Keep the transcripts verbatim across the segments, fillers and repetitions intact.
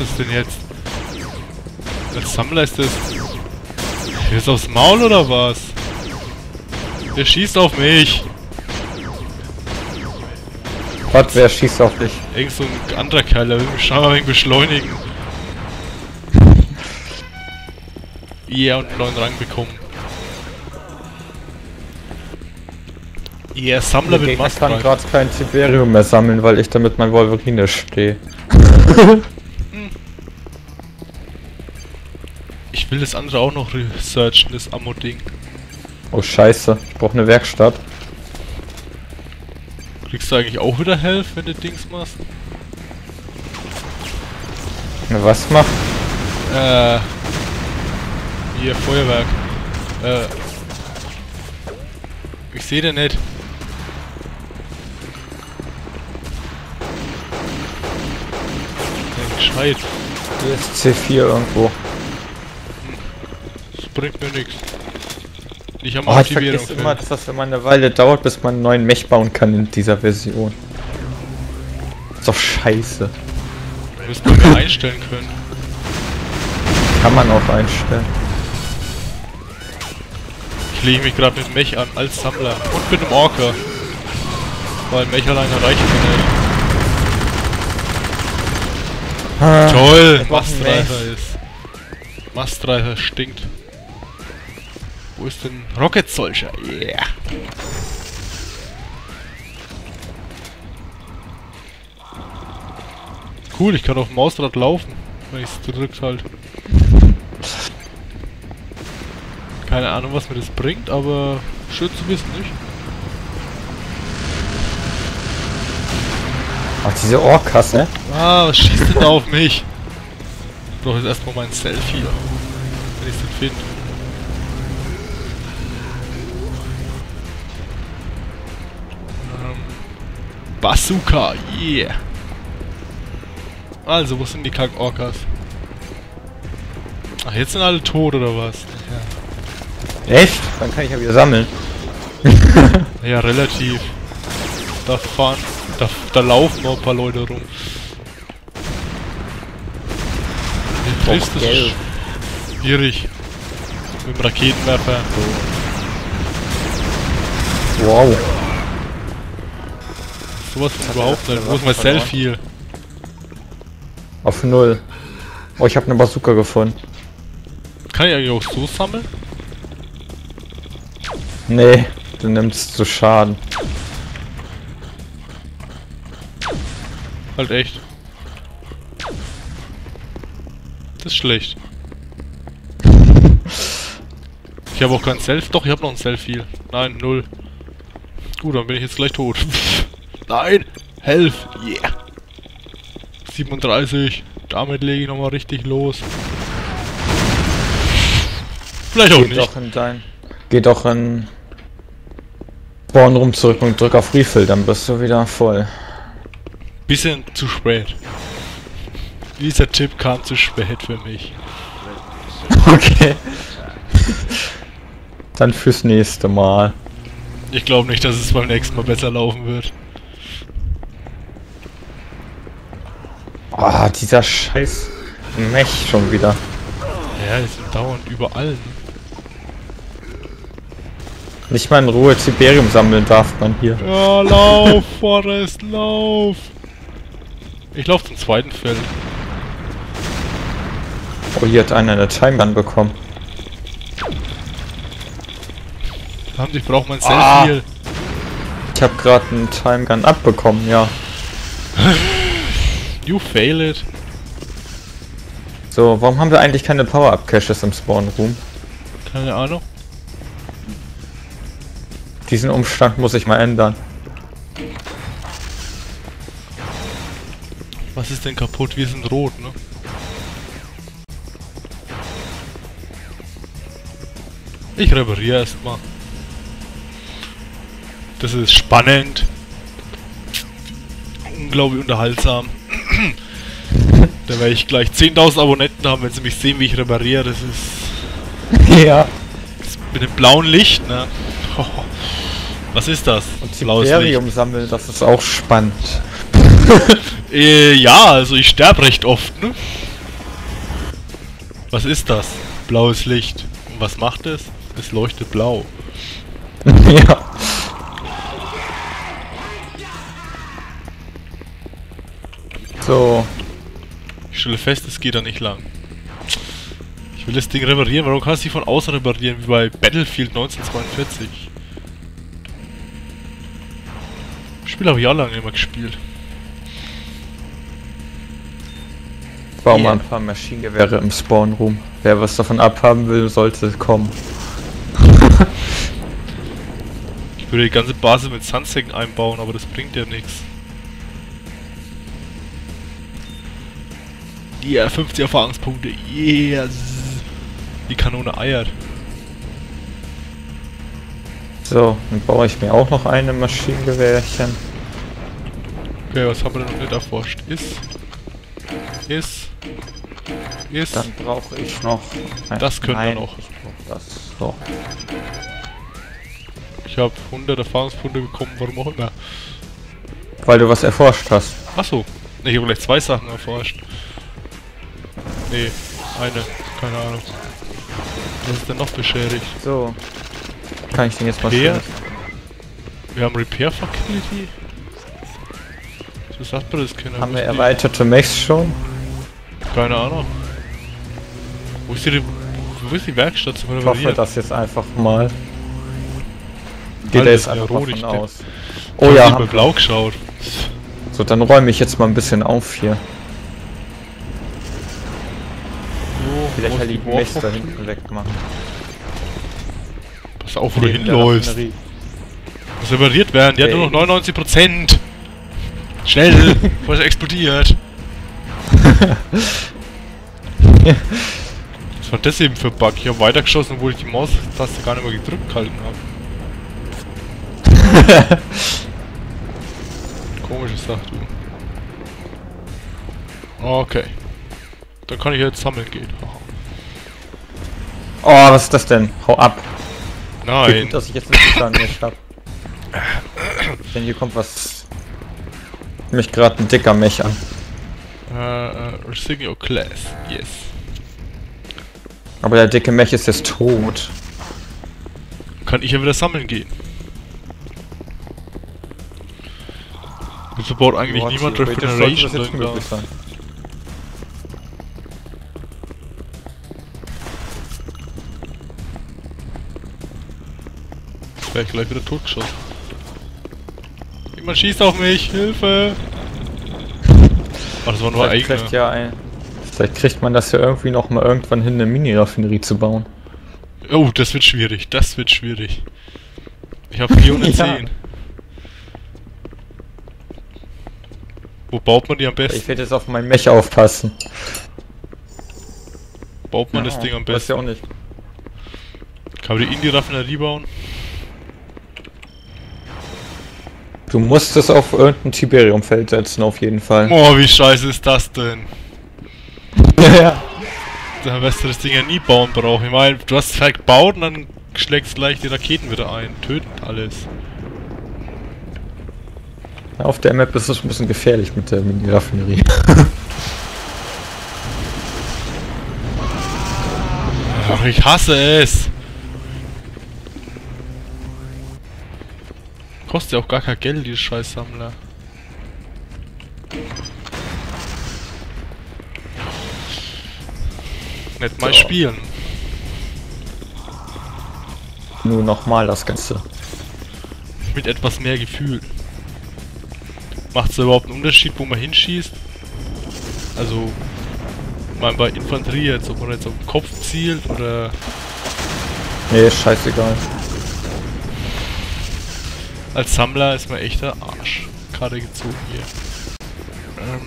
ist das denn jetzt? Als Sammler ist das... Ist aufs Maul oder was? Der schießt auf mich! Gott, wer schießt auf dich? Irgend so ein anderer Kerl, der will mich scheinbar wegen beschleunigen. Ja, yeah, und einen neuen Rang bekommen. Ja, yeah, Sammler mit Maske. Ich kann gerade kein Tiberium mehr sammeln, weil ich damit mein Wolverine stehe. Ich will das andere auch noch researchen, das Ammo-Ding. Oh scheiße, ich brauche eine Werkstatt. Kriegst du eigentlich auch wieder Health, wenn du Dings machst? Na, was macht? Äh. Hier, Feuerwerk. Äh. Ich sehe den nicht. Der schreit. Hier ist C vier irgendwo. Das bringt mir nichts. Ich habe oh, ich vergesse immer, dass das immer eine Weile dauert, bis man einen neuen Mech bauen kann in dieser Version. Ist doch scheiße. Müsste man mehr einstellen können. Kann man auch einstellen. Ich lege mich gerade mit Mech an, als Sammler. Und mit dem Orca. Weil Mech alleine reicht nicht. Ah, toll! Mastreifer ist. Mastreifer stinkt. Wo ist denn Rocket Soldier? Yeah! Cool, ich kann auf dem Mausrad laufen, wenn ich es drückt halt. Keine Ahnung, was mir das bringt, aber schön zu wissen, nicht? Ach, diese Orcas, ne? Ah, was schießt denn da auf mich? Ich brauche jetzt erstmal mein Selfie, wenn ich es finde. Bazooka, yeah! Also, wo sind die Kack-Orcas? Ach, jetzt sind alle tot, oder was? Ja. Echt? Dann kann ich ja wieder sammeln. Ja, relativ. Da fahren... Da, da laufen noch ein paar Leute rum. Den triffst du schwierig. Mit dem Raketenwerfer. So. Wow. Sowas überhaupt nicht. Wo ist mein Selfie? Auf null. Oh, ich habe eine Bazooka gefunden. Kann ich eigentlich auch so sammeln? Nee, du nimmst zu Schaden. Halt echt. Das ist schlecht. Ich habe auch kein Selfie. Doch, ich habe noch ein Selfie. Nein, null. Gut, dann bin ich jetzt gleich tot. Nein! Health! Yeah! siebenunddreißig. Damit lege ich nochmal richtig los. Vielleicht auch nicht. Doch in dein... Geh doch in... Spawn rum zurück und drück auf Refill, dann bist du wieder voll. Bisschen zu spät. Dieser Tipp kam zu spät für mich. Okay. Dann fürs nächste Mal. Ich glaube nicht, dass es beim nächsten Mal besser laufen wird. Ah, oh, dieser scheiß Mech schon wieder. Ja, die sind dauernd überall. Nicht mal in Ruhe Tiberium sammeln darf man hier. Ja, lauf, Forrest, lauf! Ich lauf zum zweiten Feld. Oh, hier hat einer eine Time Gun bekommen. Verdammt, ich brauch mein Selfie. Ah, ich hab gerade einen Time Gun abbekommen, ja. You fail it. So, warum haben wir eigentlich keine Power-Up-Caches im Spawn-Room? Keine Ahnung. Diesen Umstand muss ich mal ändern. Was ist denn kaputt? Wir sind rot, ne? Ich repariere erstmal. Das ist spannend. Unglaublich unterhaltsam. Da werde ich gleich zehntausend Abonnenten haben, wenn sie mich sehen, wie ich repariere. Das ist... Ja. Das mit dem blauen Licht, ne? Oh. Was ist das? Und Tiberium sammeln, das ist auch spannend. äh, ja, also ich sterbe recht oft, ne? Was ist das? Blaues Licht. Und was macht es? Es leuchtet blau. Ja. So. Ich stelle fest, es geht da nicht lang. Ich will das Ding reparieren. Warum kannst du dich von außen reparieren, wie bei Battlefield neunzehnhundertzweiundvierzig? Das Spiel habe ich auch lange immer gespielt. Bau mal ein paar Maschinengewehre im Spawnroom. Wer was davon abhaben will, sollte kommen. Ich würde die ganze Basis mit Sandsäcken einbauen, aber das bringt ja nichts. Yeah, fünfzig Erfahrungspunkte. Yeah. Die Kanone eiert. So, dann baue ich mir auch noch eine Maschinengewehrchen. Okay, was haben wir denn noch nicht erforscht? Ist. Ist. Ist. Dann brauche ich noch. Nein, das können nein, wir noch. Ich brauche das. So. Ich habe hundert Erfahrungspunkte bekommen, warum auch immer. Weil du was erforscht hast. Achso. Ich habe gleich zwei Sachen erforscht. Nee, eine. Keine Ahnung. Was ist denn noch beschädigt? So. Kann ich den jetzt mal schauen? Wir haben Repair Facility. So sagt man das Kinder. Haben wir erweiterte Mechs schon? Keine Ahnung. Wo ist die, wo ist die Werkstatt zu reparieren? Ich hoffe das jetzt einfach mal. Geht da jetzt einfach mal von aus. Oh ja. Ich hab mal blau geschaut. So, dann räume ich jetzt mal ein bisschen auf hier. Vielleicht halt die Mechs da hinten wegmachen. Pass auf, wo du hinläufst. Muss repariert werden, die hat nur noch neunundneunzig Prozent. Schnell, bevor es explodiert. Was war das eben für ein Bug? Ich habe weitergeschossen, obwohl ich die Maustaste gar nicht mehr gedrückt gehalten habe. Komische Sache, du. Okay. Dann kann ich jetzt sammeln gehen. Oh, was ist das denn? Hau ab! Nein! Wie gut, dass ich jetzt nicht angemischt hab. Denn hier kommt was... mich gerade ein dicker Mech an. Uh, Resigno Class, yes. Aber der dicke Mech ist jetzt tot. Kann ich ja wieder sammeln gehen. Wieso baut eigentlich niemand Regeneration drin da? Ich gleich wieder totgeschossen. Jemand schießt auf mich! Hilfe! Ach, das war nur vielleicht eigene. Kriegt ja ein... Vielleicht kriegt man das ja irgendwie noch mal irgendwann hin, eine Mini-Raffinerie zu bauen. Oh, das wird schwierig. Das wird schwierig. Ich habe vierhundertzehn. Ja. Wo baut man die am besten? Ich werde jetzt auf meinen Mech aufpassen. Baut man ja, das Ding am besten? Weiß ja auch nicht. Kann man die in die Raffinerie bauen? Du musst es auf irgendein Tiberium-Feld setzen, auf jeden Fall. Oh, wie scheiße ist das denn? Ja. Dann wirst du das Ding ja nie bauen brauchen. Ich meine, du hast es halt gebaut und dann schlägst gleich die Raketen wieder ein. Tötet alles. Auf der Map ist es ein bisschen gefährlich mit der Mini-Raffinerie. Ach, ich hasse es! Kostet ja auch gar kein Geld, die Scheißsammler. Nicht mal so. Spielen. Nur nochmal das Ganze. Mit etwas mehr Gefühl. Macht es überhaupt einen Unterschied, wo man hinschießt? Also, man bei Infanterie jetzt, ob man jetzt auf den Kopf zielt oder. Nee, ist scheißegal. Als Sammler ist man echter Arsch. Gerade gezogen hier. Ähm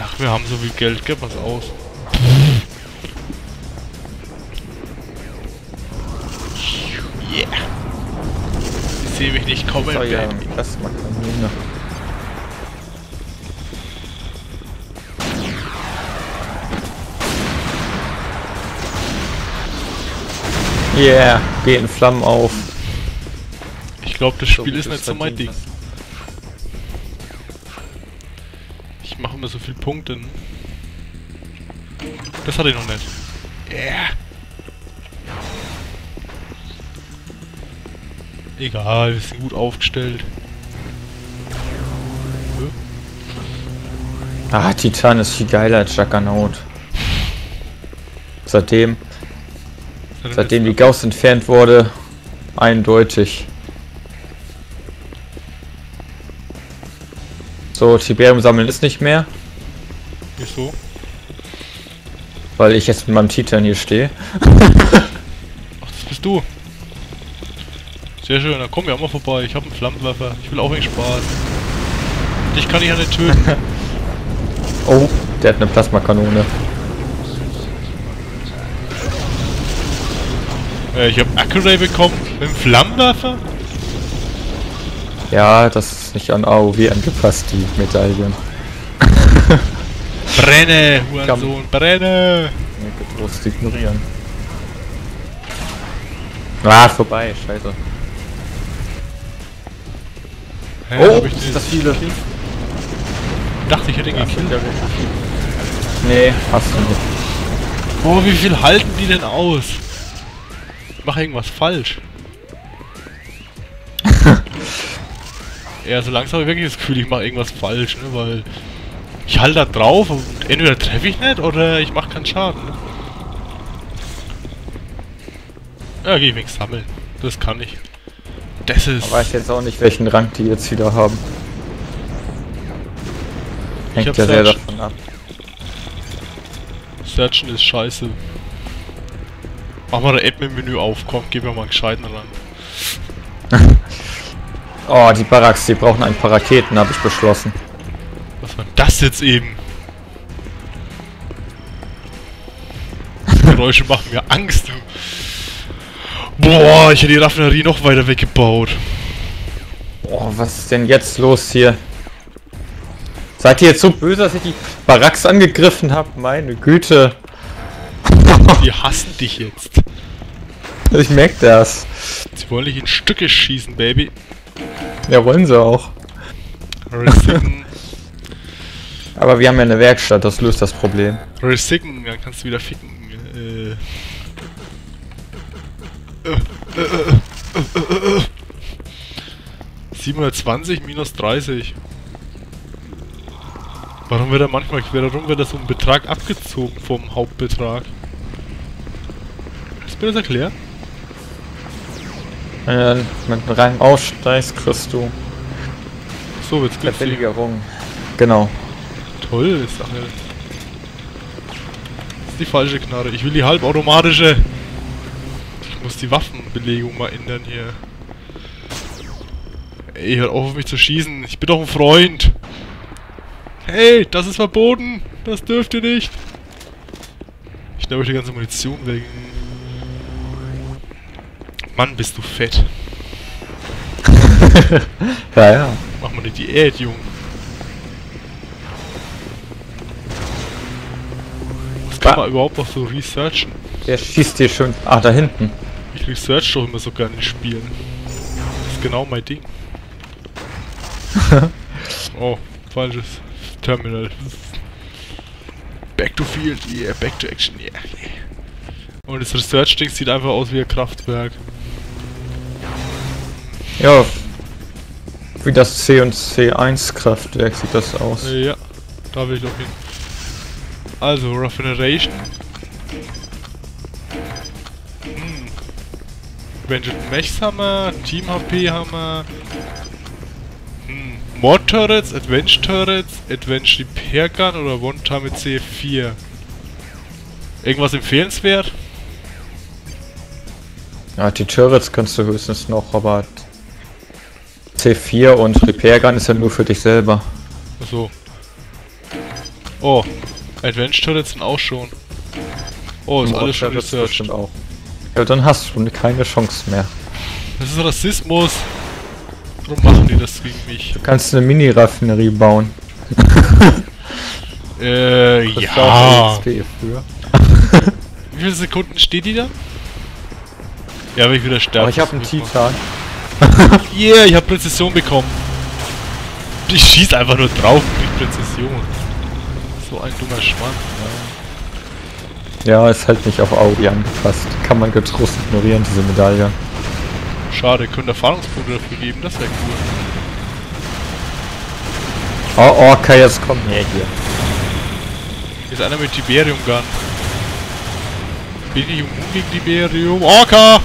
Ach, wir haben so viel Geld, gib was aus. Yeah. Ich sehe mich nicht kommen. So, ja, Plasmakanone. Yeah, geh in Flammen auf. Ich glaube, das Spiel ist nicht so mein Ding. Ich mache immer so viele Punkte. Ne? Das hatte ich noch nicht. Yeah. Egal, wir sind gut aufgestellt. Ah, Titan ist viel geiler als Jaggernaut. Seitdem, seitdem die Gauss entfernt wurde, eindeutig. So, Tiberium sammeln ist nicht mehr. Wieso? Weil ich jetzt mit meinem Titan hier stehe. Ach, das bist du. Sehr schön, dann kommen wir auch mal vorbei. Ich habe einen Flammenwerfer. Ich will auch nicht Spaß. Dich kann ich ja nicht töten. Oh, der hat eine Plasmakanone. Ich habe Accuray bekommen mit dem Flammenwerfer? Ja, das ist nicht an A O W angepasst, die Medaillen. Brenne, Hurensohn, brenne! Ich kann bloß ignorieren. Ah, vorbei, scheiße. Hä, oh, ich das viele. Kill? Ich dachte, ich hätte ihn gekillt. Nee, hast du nicht. Boah, wie viel halten die denn aus? Ich mache irgendwas falsch. Ja, so langsam habe ich wirklich das Gefühl, ich mache irgendwas falsch, ne? Weil ich halte da drauf und entweder treffe ich nicht oder ich mache keinen Schaden. Ne? Ja, geh ich nichts sammeln. Das kann ich. Das ist. Ich weiß jetzt auch nicht, welchen Rang die jetzt wieder haben. Hängt ja sehr davon ab. Searchen ist scheiße. Mach mal der Admin-Menü auf, komm, gib mir mal einen gescheiten ran. Oh, die Barracks, die brauchen ein paar Raketen, habe ich beschlossen. Was war das jetzt eben? Die Geräusche machen mir Angst. Boah, ich hätte die Raffinerie noch weiter weggebaut. Boah, was ist denn jetzt los hier? Seid ihr jetzt so böse, dass ich die Barracks angegriffen habe? Meine Güte. Die hassen dich jetzt. Ich merke das. Sie wollen dich in Stücke schießen, Baby. Ja, wollen sie auch. Resicken. Aber wir haben ja eine Werkstatt, das löst das Problem. Resicken, dann kannst du wieder ficken. Äh. Äh, äh, äh, äh, äh. siebenhundertzwanzig minus dreißig. Warum wird er manchmal, warum wird das so ein Betrag abgezogen vom Hauptbetrag? Kannst du mir das erklären? Wenn du dann mit einem Rang aufsteigst, kriegst du. So wird's günstig. Verbilligerung. Genau. Toll, Sache. Das ist die falsche Knarre. Ich will die halbautomatische. Ich muss die Waffenbelegung mal ändern hier. Ey, hört auf, auf mich zu schießen. Ich bin doch ein Freund. Hey, das ist verboten! Das dürft ihr nicht! Ich glaube, ich die ganze Munition wegen. Mann, bist du fett! Ja, ja. Mach mal eine Diät, Junge! Das kann man überhaupt noch so researchen. Der schießt dir schön. Ah, da hinten. Ich research doch immer so gerne in Spielen. Das ist genau mein Ding. Oh, falsches. Terminal. Back to field, yeah, back to action, yeah. Und das Research-Ding sieht einfach aus wie ein Kraftwerk. Ja, wie das C und C eins Kraftwerk sieht das aus. Ja, da will ich noch hin. Also, Raffinerie. Hm. Vengeance Mechs haben wir, Team H P haben wir. Mod Turrets, Advanced Turrets, Advanced Repair Gun oder One Time mit C vier. Irgendwas empfehlenswert? Ja, die Turrets kannst du höchstens noch, aber C vier und Repair Gun ist ja nur für dich selber. Achso. Oh, Advanced Turrets sind auch schon. Oh, ist alles schon researched. Auch. Ja, dann hast du keine Chance mehr. Das ist Rassismus. Warum machen die das gegen mich? Du kannst eine Mini-Raffinerie bauen. äh, das ja. Wie viele Sekunden steht die da? Ja, aber ich wieder sterbe. Aber ich habe einen Titan. Yeah, ich hab Präzision bekommen. Ich schieß einfach nur drauf mit Präzision. So ein dummer Schwanz. Ja, es hält nicht auf Audi angepasst. Kann man getrost ignorieren, diese Medaille. Schade, können Erfahrungspunkte dafür geben, das wäre cool. Oh, Orca, jetzt komm her hier. Ist einer mit Tiberium Gun. Bin ich immun gegen Tiberium? Orca!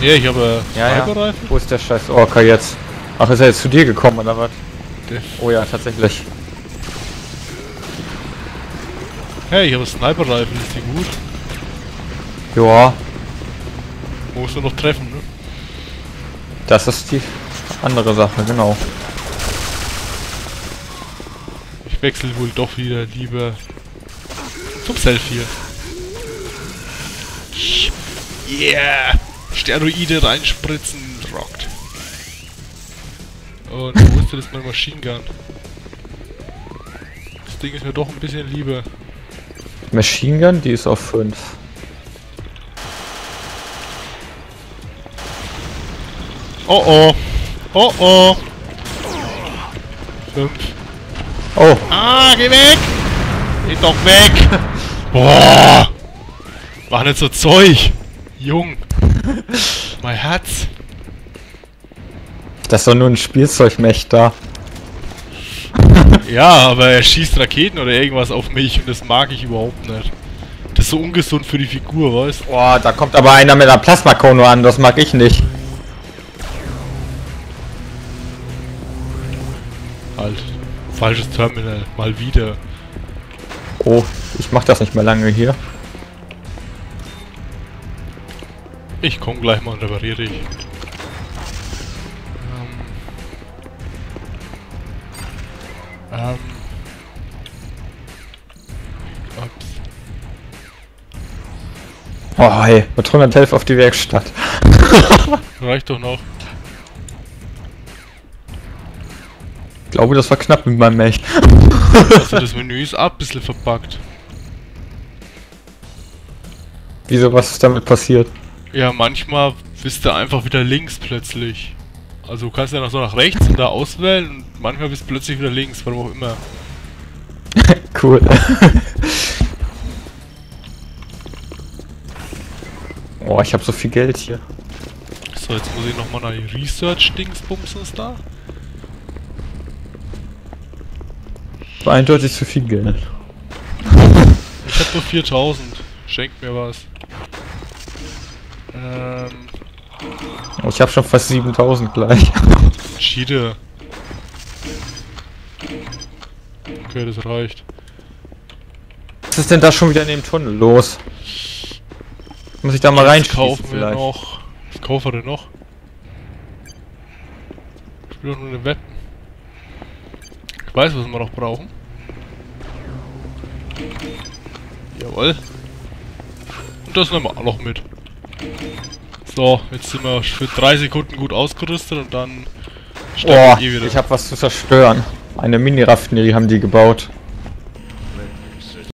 Ne, ich habe Cyberreifen. Ja, ja. Wo ist der scheiß Orca jetzt? Ach, ist er jetzt zu dir gekommen oder was? Oh ja, tatsächlich. Hey, ich habe Sniperreifen, ist die gut? Joa. Musst du noch treffen, ne? Das ist die andere Sache, genau. Ich wechsle wohl doch wieder lieber zum Selfie. Yeah! Steroide reinspritzen, rockt. Und wo ist denn das mein Machine Gun? Das Ding ist mir doch ein bisschen lieber. Machine Gun, die ist auf fünf. Oh oh. Oh oh. fünf. Oh. Ah, geh weg! Geh doch weg! Boah! Mach nicht so Zeug! Jung! Mein Herz! Das ist doch nur ein Spielzeugmech da. Ja, aber er schießt Raketen oder irgendwas auf mich und das mag ich überhaupt nicht. Das ist so ungesund für die Figur, weißt du? Boah, da kommt aber einer mit einer Plasmakanone an, das mag ich nicht. Halt, falsches Terminal, mal wieder. Oh, ich mach das nicht mehr lange hier. Ich komm gleich mal und repariere dich. Ähm. Ups. Oh, hey, mit hundertelf auf die Werkstatt. Reicht doch noch. Ich glaube, das war knapp mit meinem Mech. Also das Menü ist ab, ein bisschen verpackt. Wieso, was ist damit passiert? Ja, manchmal bist du einfach wieder links plötzlich. Also du kannst ja noch so nach rechts und da auswählen und manchmal bist du plötzlich wieder links, warum auch immer. Cool. Oh, ich habe so viel Geld hier. So, jetzt muss ich nochmal nach die Research-Dingsbumsens da. War eindeutig zu viel Geld. Ich hab nur viertausend. Schenkt mir was. Ähm... Ich hab schon fast siebentausend gleich. Cheater. Okay, das reicht. Was ist denn da schon wieder in dem Tunnel los? Muss ich da mal reinschießen vielleicht? Noch. Was kaufen wir denn noch? Ich will doch nur eine Web. Ich weiß, was wir noch brauchen. Jawohl. Und das nehmen wir auch noch mit. So, jetzt sind wir für drei Sekunden gut ausgerüstet und dann steigen wir eh wieder. Ich hab was zu zerstören. Eine Mini-Raffinerie haben die gebaut.